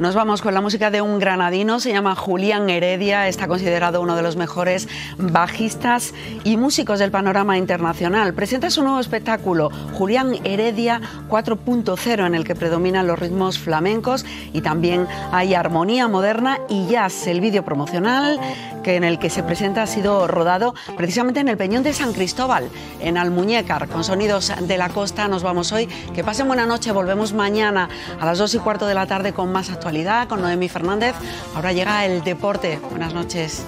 Nos vamos con la música de un granadino, se llama Julián Heredia, está considerado uno de los mejores bajistas y músicos del panorama internacional. Presenta su nuevo espectáculo, Julián Heredia 4.0, en el que predominan los ritmos flamencos y también hay armonía moderna y jazz. El vídeo promocional en el que se presenta ha sido rodado precisamente en el Peñón de San Cristóbal, en Almuñécar. Con sonidos de la costa nos vamos hoy. Que pasen buena noche, volvemos mañana a las 2:15 de la tarde con más actualidad, con Noemí Fernández. Ahora llega el deporte. Buenas noches.